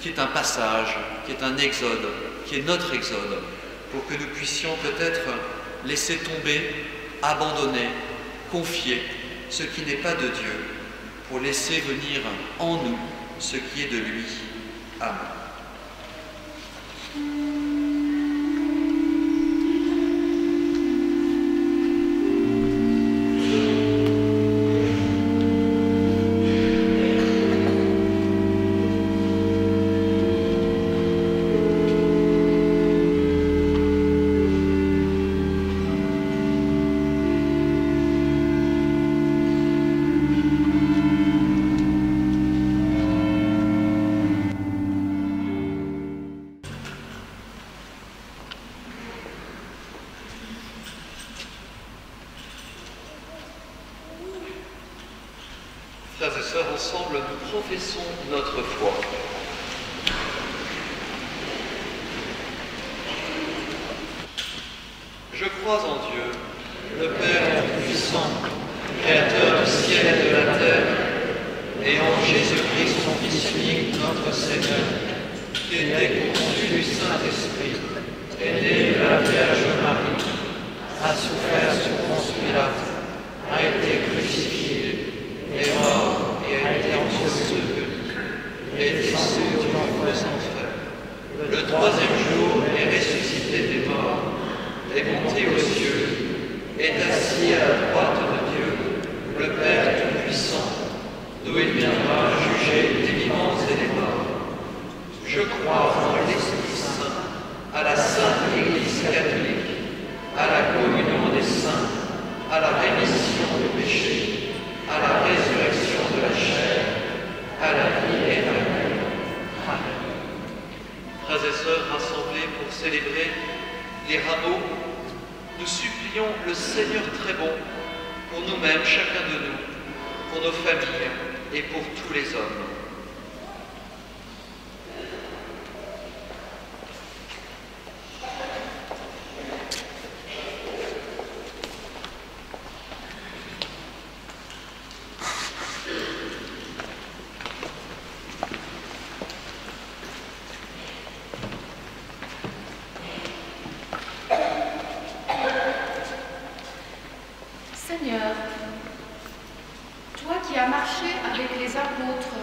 qui est un passage, qui est un exode, qui est notre exode, pour que nous puissions peut-être laisser tomber, abandonner, confier ce qui n'est pas de Dieu, pour laisser venir en nous ce qui est de lui. Amen. Frères et sœurs, ensemble, nous professons notre foi. Je crois en Dieu, le Père Tout-Puissant, Créateur du ciel et de la terre, et en Jésus-Christ, son Fils unique, notre Seigneur, qui est né conçu du Saint-Esprit, est né de la Vierge Marie, a souffert sous Ponce Pilate, a été crucifié, est mort et a été enseveli, est descendu aux enfers. Le troisième jour est ressuscité des morts, est monté aux cieux, est assis à la droite de Dieu, le Père Tout-Puissant, d'où il viendra juger les vivants et les morts. Je crois en l'Esprit Saint, à la Sainte Église catholique, à la communion des saints, à la rémission des péchés, à la résurrection de la chair, à la vie éternelle. Amen. Frères et sœurs rassemblés pour célébrer les rameaux nous supplions le Seigneur très bon pour nous-mêmes, chacun de nous, pour nos familles et pour tous les hommes. Seigneur, toi qui as marché avec les apôtres,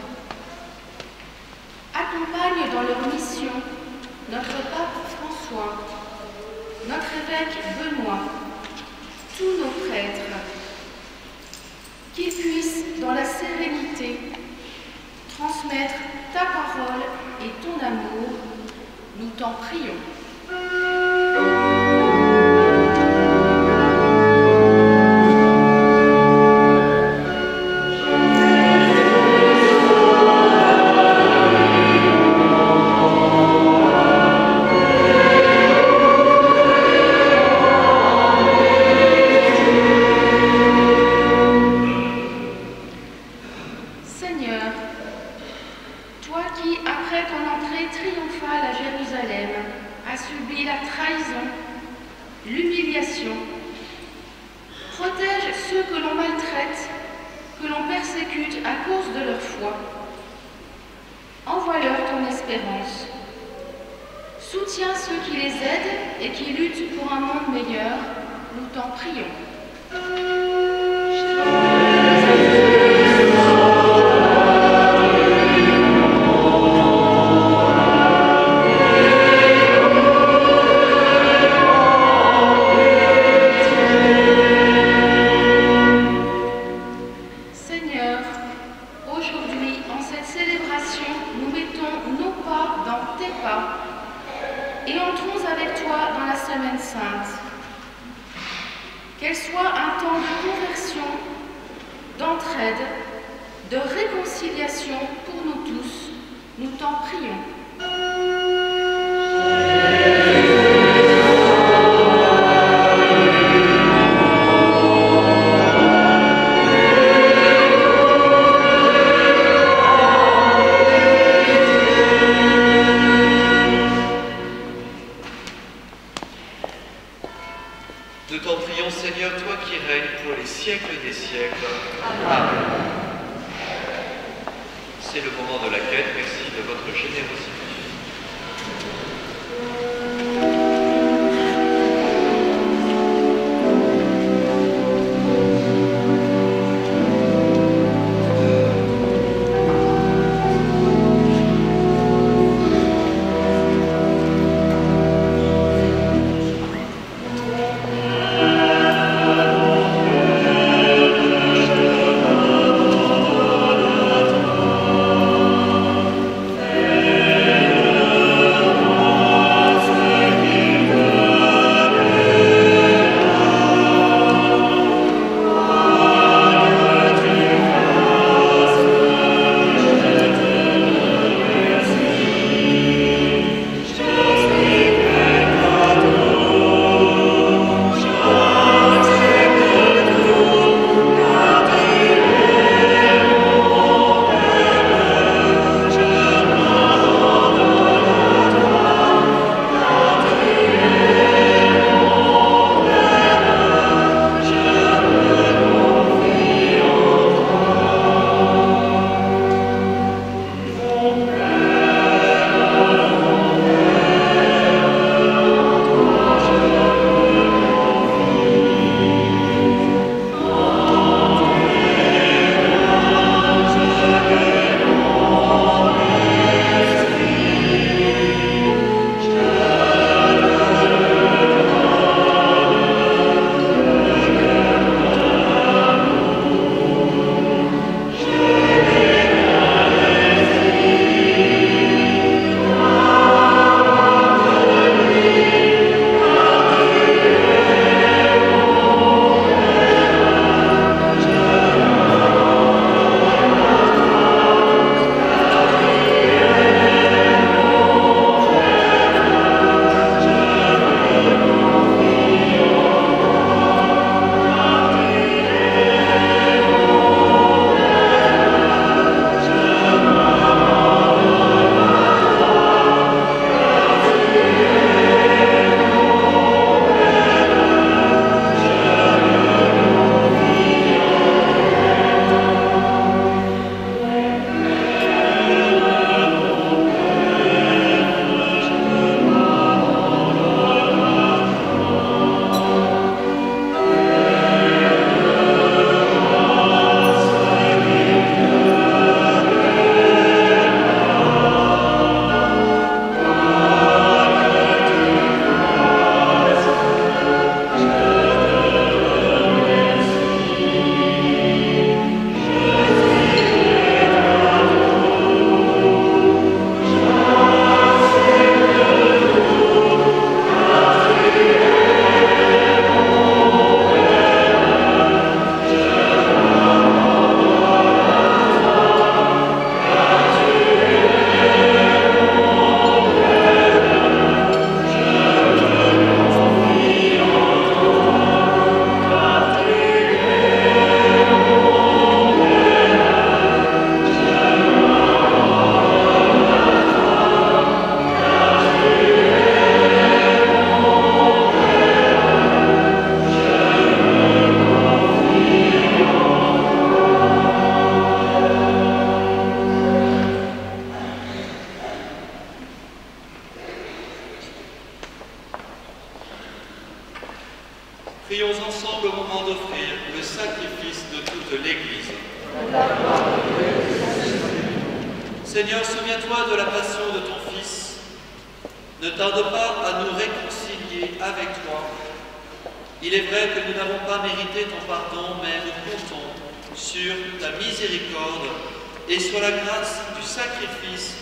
accompagne dans leur mission notre pape François, notre évêque Benoît, tous nos prêtres, qu'ils puissent dans la sérénité transmettre ta parole et ton amour, nous t'en prions. Soutiens ceux qui les aident et qui luttent pour un monde meilleur, nous t'en prions. Qu'elle soit un temps de conversion, d'entraide, de réconciliation pour nous tous, nous t'en prions. C'est le moment de la quête. Merci de votre générosité. Prions ensemble au moment d'offrir le sacrifice de toute l'Église. Seigneur, souviens-toi de la passion de ton Fils. Ne tarde pas à nous réconcilier avec toi. Il est vrai que nous n'avons pas mérité ton pardon, mais nous comptons sur ta miséricorde et sur la grâce du sacrifice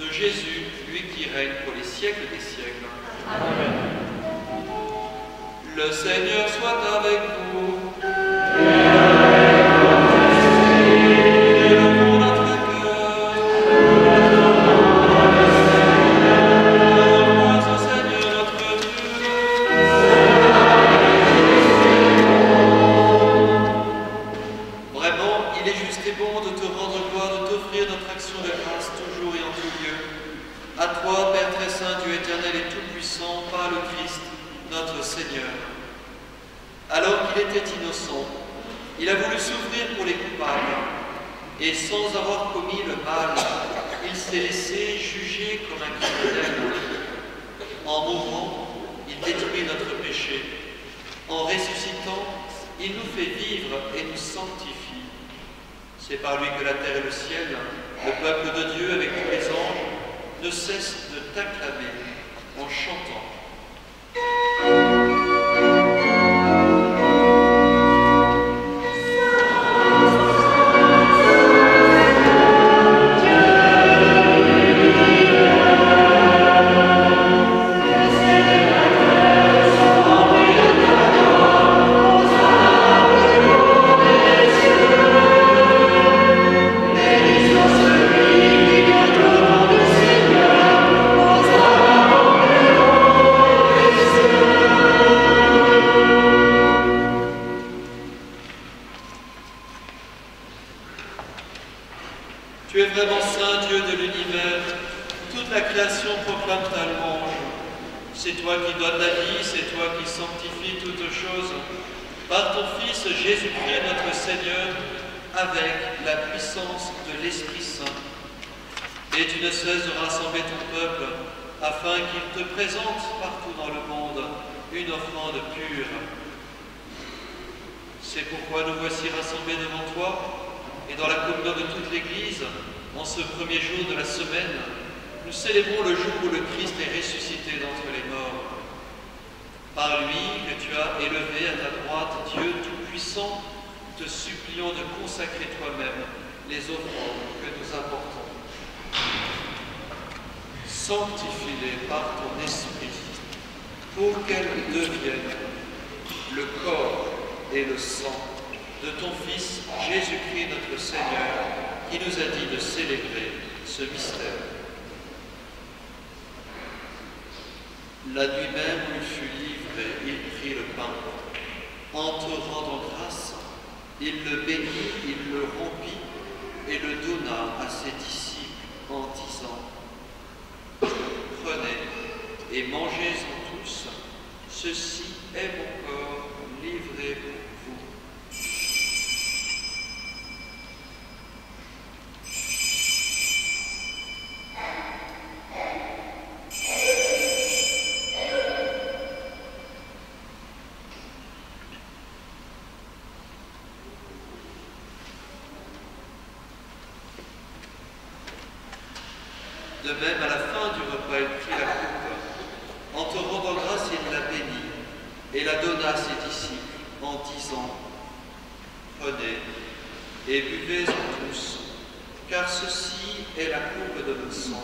de Jésus, lui qui règne pour les siècles des siècles. Amen. Le Seigneur soit avec vous. Il a voulu souffrir pour les coupables, et sans avoir commis le mal, il s'est laissé juger comme un criminel. En mourant, il détruit notre péché. En ressuscitant, il nous fait vivre et nous sanctifie. C'est par lui que la terre et le ciel, le peuple de Dieu avec tous les anges, ne cessent de t'acclamer en chantant. Tu es vraiment saint, Dieu de l'univers. Toute la création proclame ta louange. C'est toi qui donnes la vie, c'est toi qui sanctifies toutes choses. Par ton Fils Jésus-Christ, notre Seigneur, avec la puissance de l'Esprit Saint. Et tu ne cesses de rassembler ton peuple, afin qu'il te présente partout dans le monde une offrande pure. C'est pourquoi nous voici rassemblés devant toi, et dans la communion de toute l'Église, en ce premier jour de la semaine, nous célébrons le jour où le Christ est ressuscité d'entre les morts. Par lui, que tu as élevé à ta droite, Dieu Tout-Puissant, te supplions de consacrer toi-même les offrandes que nous apportons. Sanctifie-les par ton esprit, pour qu'elles deviennent le corps et le sang de ton Fils Jésus-Christ notre Seigneur, qui nous a dit de célébrer ce mystère. La nuit même où il fut livré, il prit le pain. En te rendant grâce, il le bénit, il le rompit et le donna à ses disciples en disant : Prenez et mangez-en tous, ceci est mon corps livré pour vous. De même, à la fin du repas, il prit la coupe. En te rendant grâce, il la bénit et la donna à ses disciples en disant : Prenez et buvez-en tous, car ceci est la coupe de mon sang,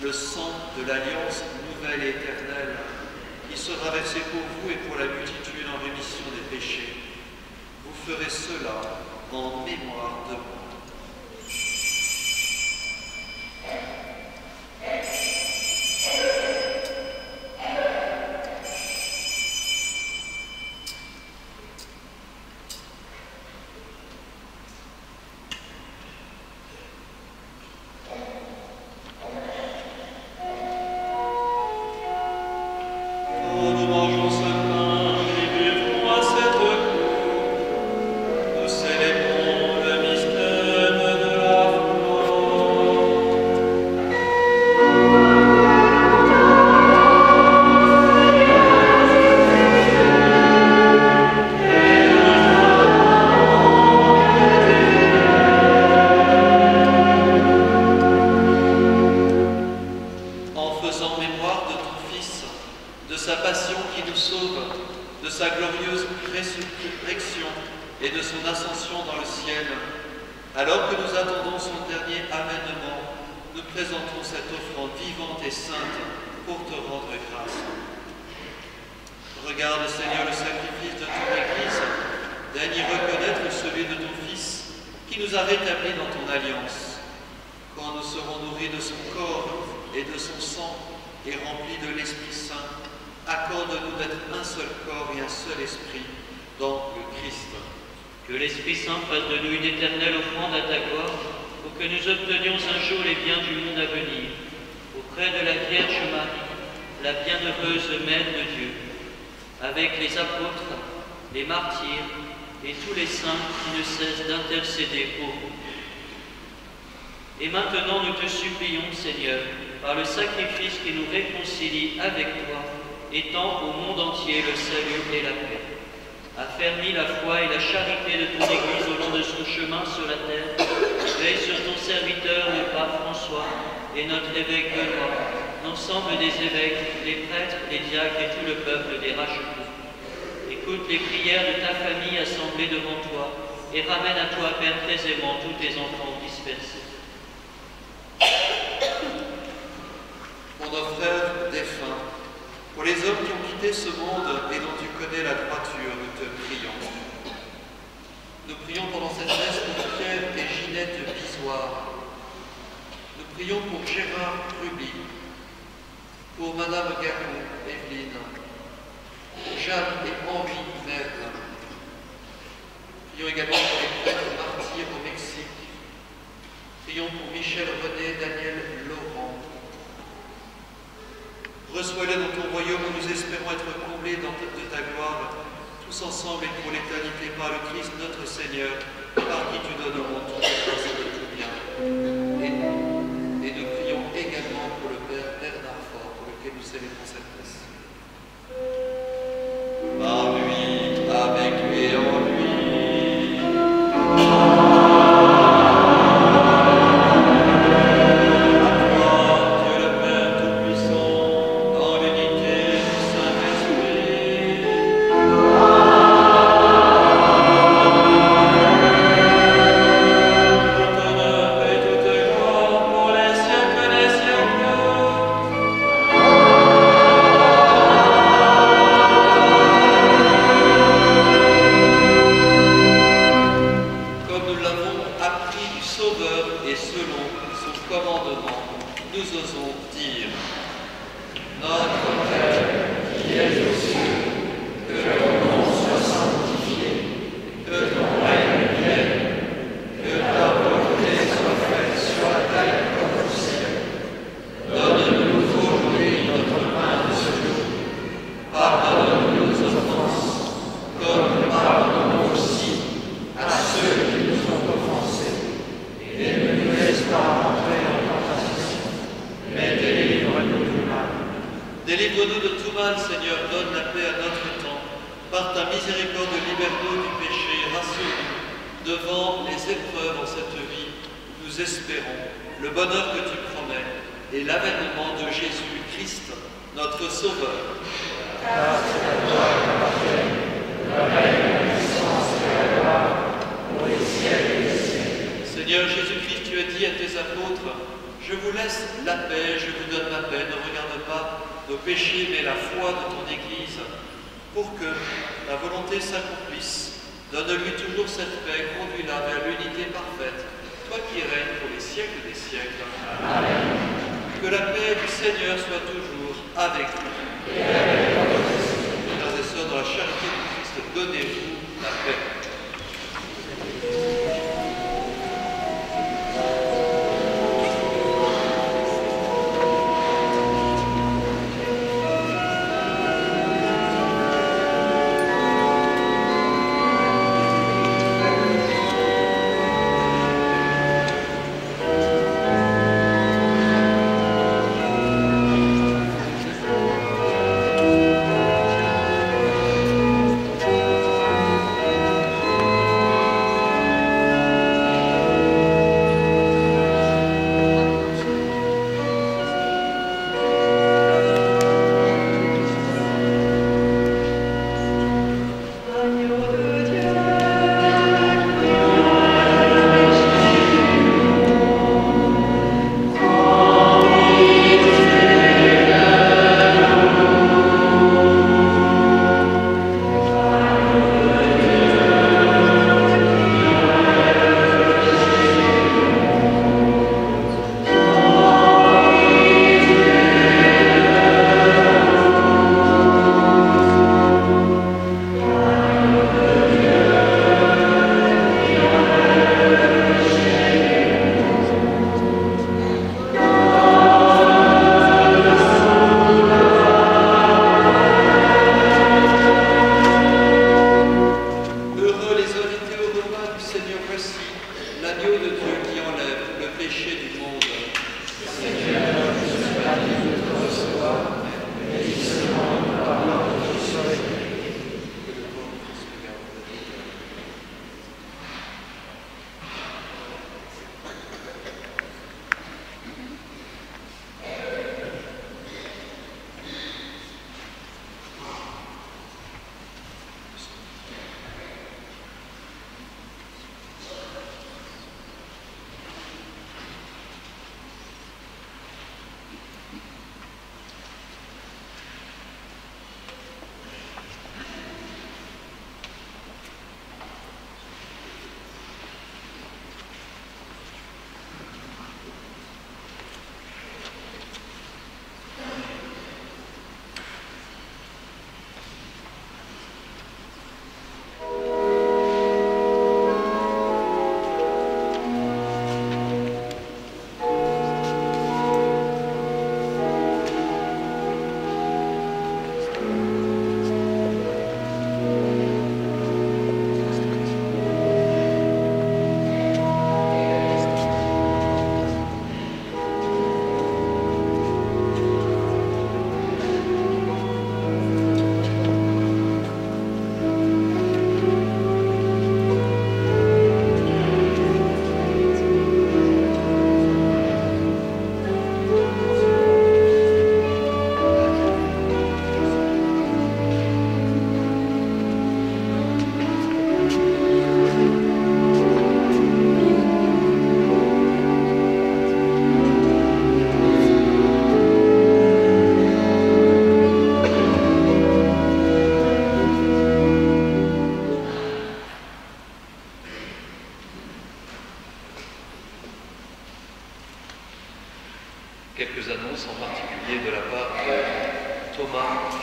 le sang de l'alliance nouvelle et éternelle, qui sera versé pour vous et pour la multitude en rémission des péchés. Vous ferez cela en mémoire de moi. sa passion qui nous sauve, de sa glorieuse résurrection et de son ascension dans le ciel. Alors que nous attendons son dernier avènement, nous présentons cette offrande vivante et sainte pour te rendre grâce. Regarde, Seigneur, le sacrifice de ton Église, daigne y reconnaître celui de ton Fils qui nous a rétablis dans ton alliance. Quand nous serons nourris de son corps et de son sang et remplis de l'Esprit Saint, accorde-nous d'être un seul corps et un seul esprit dans le Christ. Que l'Esprit Saint fasse de nous une éternelle offrande à ta gloire, pour que nous obtenions un jour les biens du monde à venir. Auprès de la Vierge Marie, la bienheureuse Mère de Dieu, avec les apôtres, les martyrs et tous les saints qui ne cessent d'intercéder pour vous. Et maintenant nous te supplions, Seigneur, par le sacrifice qui nous réconcilie avec toi, étends au monde entier le salut et la paix. Affermis la foi et la charité de ton Église au long de son chemin sur la terre. Veille sur ton serviteur, le pape François, et notre évêque Benoît, l'ensemble des évêques, les prêtres, les diacres et tout le peuple des Rachetés. Écoute les prières de ta famille assemblée devant toi, et ramène à toi, Père, très aimant, tous tes enfants dispersés. Pour nos frères défunts, pour les hommes qui ont quitté ce monde et dont tu connais la droiture, nous te prions. Nous prions pendant cette messe pour Pierre et Ginette Bisoire. Nous prions pour Gérard Ruby, pour Madame Garou, Evelyne, pour Jeanne et Henri Nègre. Prions également pour les prêtres martyrs au Mexique. Prions pour Michel, René, Daniel, Laurent. Reçois-les dans ton royaume où nous espérons être comblés de ta gloire, tous ensemble et pour l'éternité par le Christ notre Seigneur, par qui tu donnerons tout grâce et tout bien. Et nous prions également pour le Père Bernard Faure, pour lequel nous célébrons cette messe. Par lui, avec lui et en lui. Amen.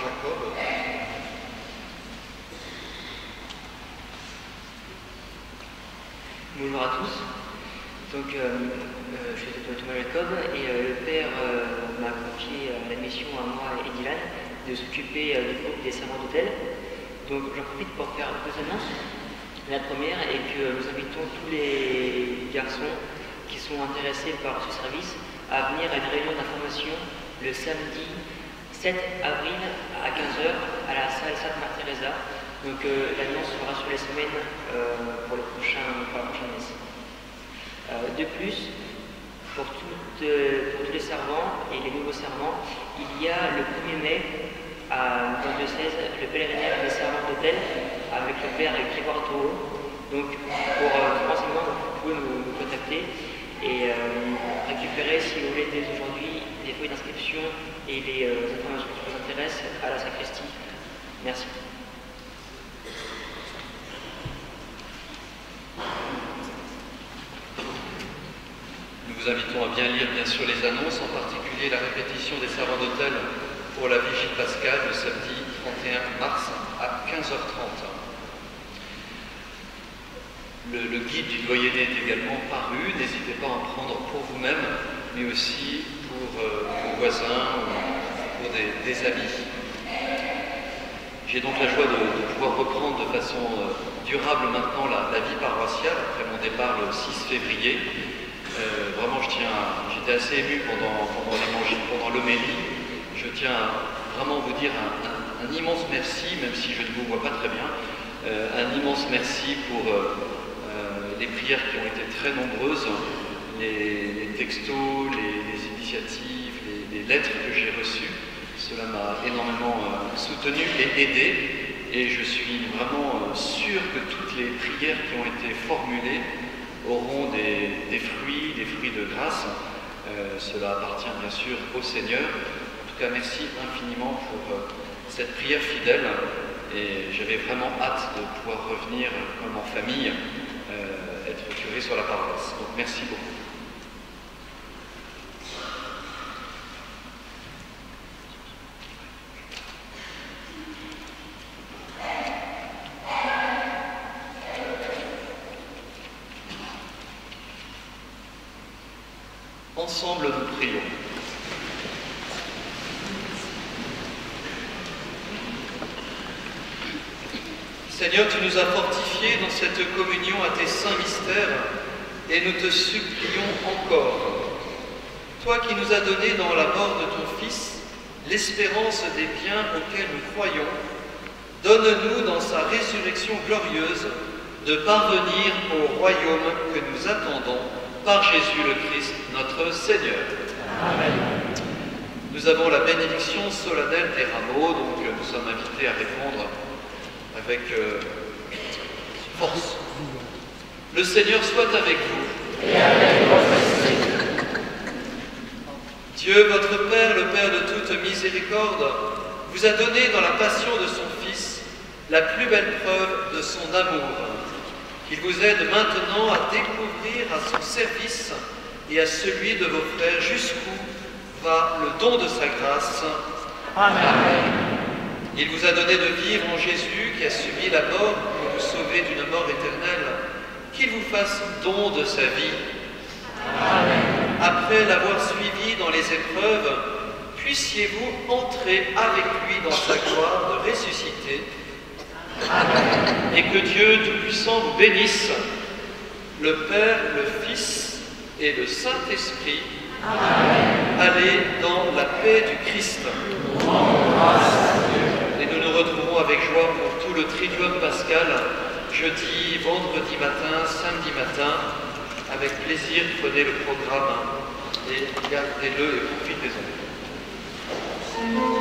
Jacob. Bonjour à tous. Donc, je suis Thomas Jacob et le père m'a confié la mission à moi et Dylan de s'occuper du groupe des servants d'hôtel. Donc, j'en profite pour faire deux annonces. La première est que nous invitons tous les garçons qui sont intéressés par ce service à venir à une réunion d'information le samedi 7 avril à 15h à la salle Sainte-Marie-Thérèse. Donc l'annonce sera sur les semaines pour la prochaine année. De plus, pour tous les servants et les nouveaux servants, il y a le 1er mai à 22h16 le pèlerinage des servants d'hôtel avec le père Grégoire Thoreau. Donc pour renseignement, vous pouvez nous contacter et récupérer si vous voulez dès aujourd'hui les feuilles d'inscription et les informations qui vous intéressent à la sacristie. Merci. Nous vous invitons à bien lire bien sûr les annonces, en particulier la répétition des servants d'hôtel pour la Vigie Pascale le samedi 31 mars à 15h30. Le guide du doyenné est également paru, n'hésitez pas à en prendre pour vous-même, mais aussi pour vos voisins ou pour des amis. J'ai donc la joie de pouvoir reprendre de façon durable maintenant la vie paroissiale après mon départ le 6 février. Vraiment, j'étais assez ému pendant l'homélie. Je tiens à vraiment vous dire un immense merci, même si je ne vous vois pas très bien, un immense merci pour les prières qui ont été très nombreuses, les textos, les initiatives, les lettres que j'ai reçues. Cela m'a énormément soutenu et aidé, et je suis vraiment sûr que toutes les prières qui ont été formulées auront des fruits de grâce. Cela appartient bien sûr au Seigneur. En tout cas, merci infiniment pour cette prière fidèle, et j'avais vraiment hâte de pouvoir revenir comme en famille, être curé sur la paroisse. Donc merci beaucoup. Ensemble, nous prions. Seigneur, tu nous as fortifiés dans cette communion à tes saints mystères et nous te supplions encore. Toi qui nous as donné dans la mort de ton Fils l'espérance des biens auxquels nous croyons, donne-nous dans sa résurrection glorieuse de parvenir au royaume que nous attendons par Jésus le Christ, notre Seigneur. Amen. Nous avons la bénédiction solennelle des rameaux, donc nous sommes invités à répondre avec force. Le Seigneur soit avec vous. Et avec votre esprit. Dieu, votre Père, le Père de toute miséricorde, vous a donné dans la passion de son Fils la plus belle preuve de son amour. Il vous aide maintenant à découvrir à son service et à celui de vos frères jusqu'où va le don de sa grâce. Amen. Il vous a donné de vivre en Jésus qui a subi la mort pour vous sauver d'une mort éternelle. Qu'il vous fasse don de sa vie. Amen. Après l'avoir suivi dans les épreuves, puissiez-vous entrer avec lui dans sa gloire de ressuscité. Amen. Et que Dieu Tout-Puissant vous bénisse, le Père, le Fils et le Saint-Esprit. Amen. Allez dans la paix du Christ. Et nous nous retrouverons avec joie pour tout le Triduum Pascal, jeudi, vendredi matin, samedi matin. Avec plaisir, prenez le programme et regardez-le et profitez-en.